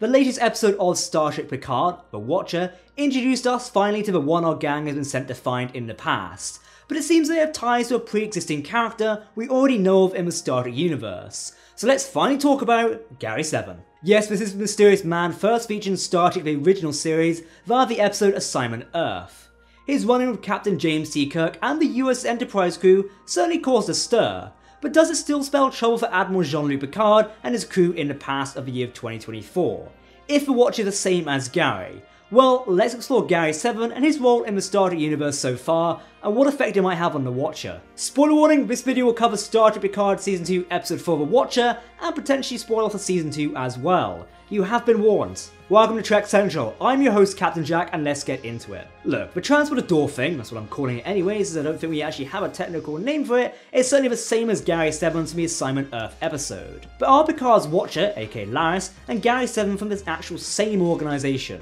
The latest episode of Star Trek Picard, The Watcher, introduced us finally to the one our gang has been sent to find in the past, but it seems they have ties to a pre-existing character we already know of in the Star Trek universe. So let's finally talk about Gary Seven. Yes, this is the mysterious man first featured in Star Trek: The Original Series via the episode Assignment Earth. His run-in with Captain James T. Kirk and the USS Enterprise crew certainly caused a stir, but does it still spell trouble for Admiral Jean-Luc Picard and his crew in the past of the year of 2024? If the Watcher is the same as Gary? Well, let's explore Gary Seven and his role in the Star Trek universe so far, and what effect it might have on the Watcher. Spoiler warning, this video will cover Star Trek Picard Season 2 Episode 4 The Watcher, and potentially spoil for Season 2 as well. You have been warned. Welcome to Trek Central, I'm your host Captain Jack, and let's get into it. Look, the transporter door thing, that's what I'm calling it anyways, as I don't think we actually have a technical name for it, is certainly the same as Gary Seven from the Assignment Earth episode. But are Picard's Watcher, aka Laris, and Gary Seven from this actual same organisation?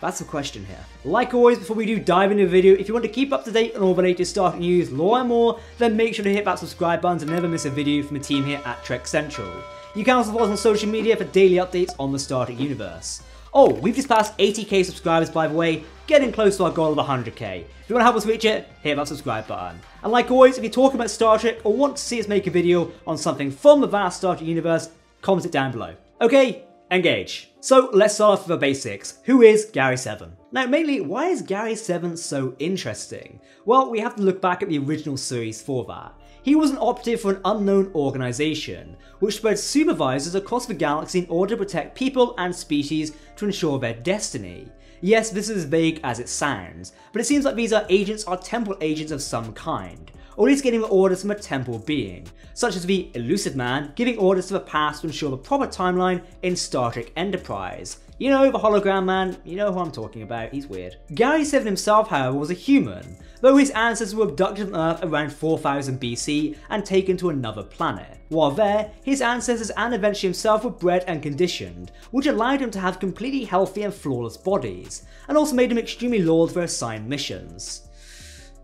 That's the question here. Like always, before we do dive into the video, if you want to keep up to date on all the latest Star Trek news, lore and more, then make sure to hit that subscribe button to never miss a video from the team here at Trek Central. You can also follow us on social media for daily updates on the Star Trek universe. Oh, we've just passed 80k subscribers by the way, getting close to our goal of 100k. If you want to help us reach it, hit that subscribe button. And like always, if you're talking about Star Trek or want to see us make a video on something from the vast Star Trek universe, comment it down below. Okay, engage. So let's start off with the basics. Who is Gary Seven? Now mainly, why is Gary Seven so interesting? Well, we have to look back at the original series for that. He was an operative for an unknown organisation, which spread supervisors across the galaxy in order to protect people and species to ensure their destiny. Yes, this is as vague as it sounds, but it seems like these are temporal agents of some kind, or at least getting the orders from a temporal being, such as the Elusive Man giving orders to the past to ensure the proper timeline in Star Trek Enterprise. You know, the hologram man, you know who I'm talking about, he's weird. Gary Seven himself, however, was a human, though his ancestors were abducted from Earth around 4000 BC and taken to another planet. While there, his ancestors and eventually himself were bred and conditioned, which allowed him to have completely healthy and flawless bodies, and also made him extremely loyal to their assigned missions.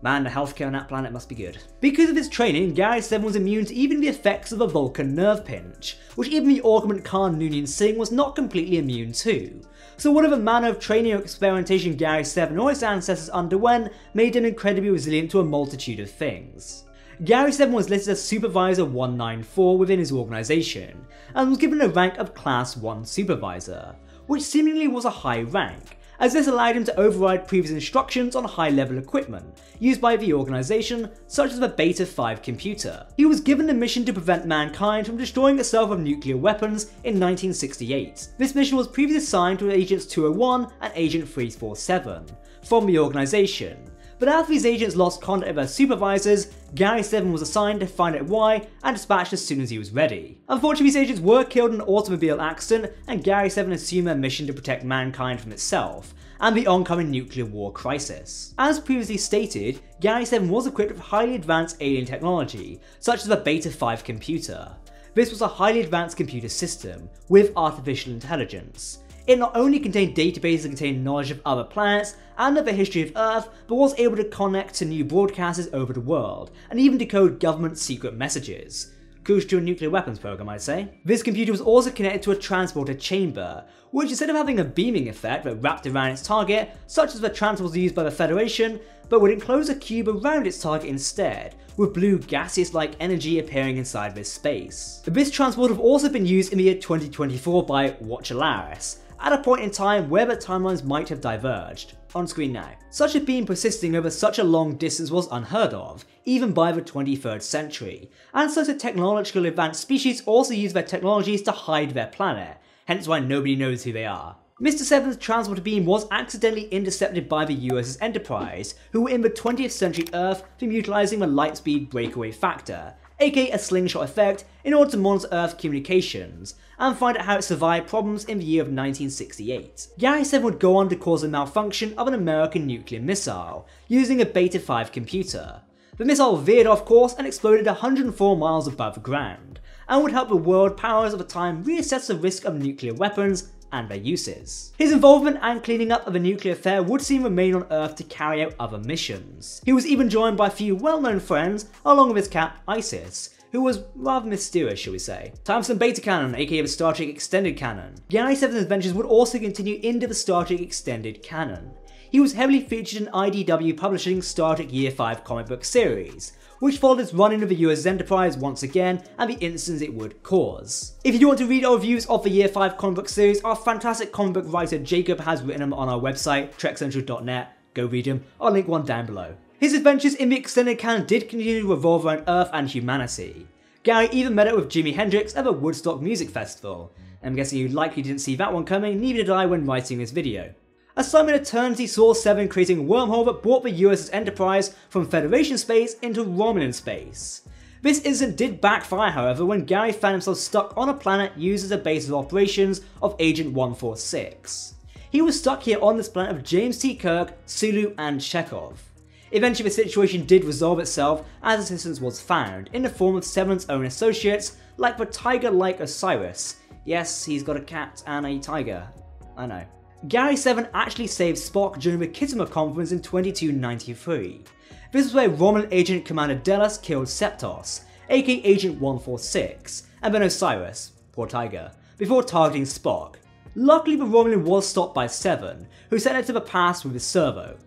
Man, the healthcare on that planet must be good. Because of his training, Gary Seven was immune to even the effects of a Vulcan nerve pinch, which even the augment Khan Noonien Singh was not completely immune to. So whatever manner of training or experimentation Gary Seven or his ancestors underwent made him incredibly resilient to a multitude of things. Gary Seven was listed as Supervisor 194 within his organisation, and was given the rank of Class 1 Supervisor, which seemingly was a high rank, as this allowed him to override previous instructions on high-level equipment used by the organisation, such as the Beta 5 computer. He was given the mission to prevent mankind from destroying itself with nuclear weapons in 1968. This mission was previously assigned to Agents 201 and Agent 347 from the organisation, but after these agents lost contact with their supervisors, Gary Seven was assigned to find out why and dispatched as soon as he was ready. Unfortunately, these agents were killed in an automobile accident, and Gary Seven assumed their mission to protect mankind from itself and the oncoming nuclear war crisis. As previously stated, Gary Seven was equipped with highly advanced alien technology, such as the Beta 5 computer. This was a highly advanced computer system with artificial intelligence. It not only contained databases that contained knowledge of other planets and of the history of Earth, but was able to connect to new broadcasters over the world, and even decode government secret messages. Crucial to a nuclear weapons program, I'd say. This computer was also connected to a transporter chamber, which instead of having a beaming effect that wrapped around its target, such as the transporters used by the Federation, but would enclose a cube around its target instead, with blue gaseous-like energy appearing inside this space. This transporter have also been used in the year 2024 by Watcher Laris, at a point in time where the timelines might have diverged. On screen now. Such a beam persisting over such a long distance was unheard of, even by the 23rd century, and such a technologically advanced species also use their technologies to hide their planet, hence why nobody knows who they are. Mr. Seven's transporter beam was accidentally intercepted by the USS Enterprise, who were in the 20th century Earth from utilising the light speed breakaway factor, aka a slingshot effect, in order to monitor Earth communications, and find out how it survived problems in the year of 1968. Gary Seven would go on to cause a malfunction of an American nuclear missile, using a Beta 5 computer. The missile veered off course and exploded 104 miles above ground, and would help the world powers of the time reassess the risk of nuclear weapons and their uses. His involvement and cleaning up of the nuclear affair would see him remain on Earth to carry out other missions. He was even joined by a few well-known friends along with his cat Isis, who was rather mysterious, shall we say. Time for some beta canon, aka the Star Trek Extended canon. The I-7's adventures would also continue into the Star Trek Extended canon. He was heavily featured in IDW Publishing's Star Trek Year 5 comic book series, which followed its run-in of the USS Enterprise once again and the incidents it would cause. If you do want to read our reviews of the Year 5 comic book series, our fantastic comic book writer Jacob has written them on our website, trekcentral.net. Go read them, I'll link one down below. His adventures in the extended canon did continue to revolve around Earth and humanity. Gary even met up with Jimi Hendrix at the Woodstock Music Festival. I'm guessing you likely didn't see that one coming, neither did I when writing this video. Assignment Eternity saw Seven creating a wormhole that brought the USS Enterprise from Federation space into Romulan space. This incident did backfire, however, when Gary found himself stuck on a planet used as a base of operations of Agent 146. He was stuck here on this planet of James T. Kirk, Sulu, and Chekhov. Eventually, the situation did resolve itself as assistance was found in the form of Seven's own associates, like the tiger-like Osiris. Yes, he's got a cat and a tiger. I know. Gary Seven actually saved Spock during the Kizimov Conference in 2293. This was where Romulan agent Commander Dellas killed Septos, aka Agent 146, and then Osiris, poor tiger, before targeting Spock. Luckily, the Romulan was stopped by Seven, who sent it to the past with his servo.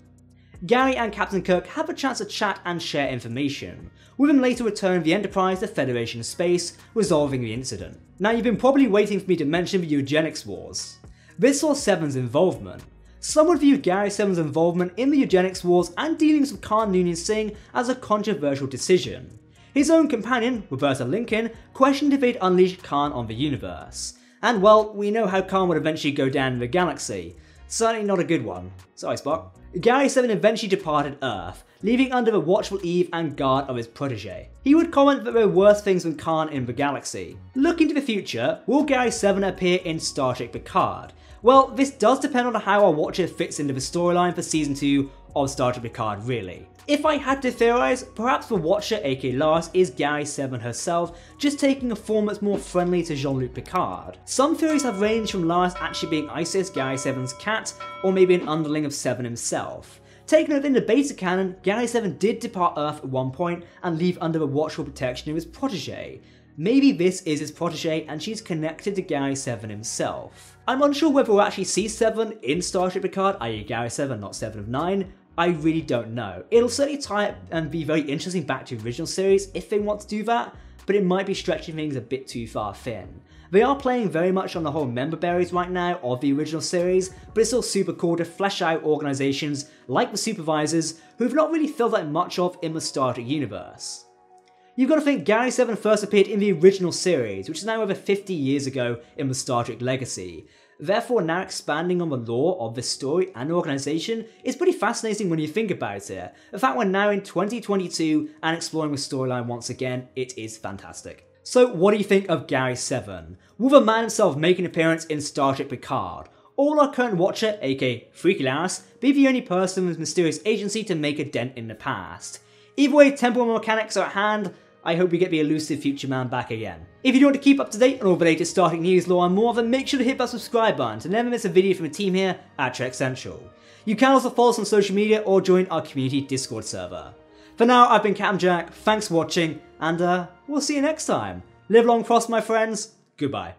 Gary and Captain Kirk had the chance to chat and share information, with him later returning the Enterprise to Federation space, resolving the incident. Now, you've been probably waiting for me to mention the Eugenics Wars. This saw Seven's involvement. Some would view Gary Seven's involvement in the Eugenics Wars and dealings with Khan Noonien Singh as a controversial decision. His own companion, Roberta Lincoln, questioned if they'd unleashed Khan on the universe. And well, we know how Khan would eventually go down in the galaxy. Certainly not a good one. Sorry, Spock. Gary Seven eventually departed Earth, leaving under the watchful eve and guard of his protege. He would comment that there were worse things than Khan in the galaxy. Looking to the future, will Gary Seven appear in Star Trek Picard? Well, this does depend on how our Watcher fits into the storyline for Season 2 of Star Trek Picard, really. If I had to theorise, perhaps the Watcher, aka Laris, is Gary Seven herself, just taking a form that's more friendly to Jean-Luc Picard. Some theories have ranged from Laris actually being Isis, Gary Seven's cat, or maybe an underling of Seven himself. Taken within the beta canon, Gary Seven did depart Earth at one point and leave under the watchful protection of his protege. Maybe this is his protege and she's connected to Gary Seven himself. I'm unsure whether we'll actually see Seven in Star Trek Picard, i.e. Gary Seven, not Seven of Nine. I really don't know. It'll certainly tie up and be very interesting back to the original series if they want to do that, but it might be stretching things a bit too far thin. They are playing very much on the whole member berries right now of the original series, but it's still super cool to flesh out organisations like the Supervisors who've not really filled that much of in the Star Trek universe. You've got to think Gary Seven first appeared in the original series, which is now over 50 years ago in the Star Trek legacy. Therefore, now expanding on the lore of this story and organisation is pretty fascinating when you think about it. In fact, we're now in 2022 and exploring the storyline once again. It is fantastic. So what do you think of Gary Seven? Will the man himself make an appearance in Star Trek Picard? Or will our current Watcher, aka Freaky Laris, be the only person with mysterious agency to make a dent in the past? Either way, temporal mechanics are at hand. I hope we get the elusive future man back again. If you do want to keep up to date on all the latest Star Trek news, lore and more, then make sure to hit that subscribe button to never miss a video from the team here at Trek Central. You can also follow us on social media or join our community Discord server. For now, I've been Captain Jack, thanks for watching, and we'll see you next time. Live long, prosper my friends, goodbye.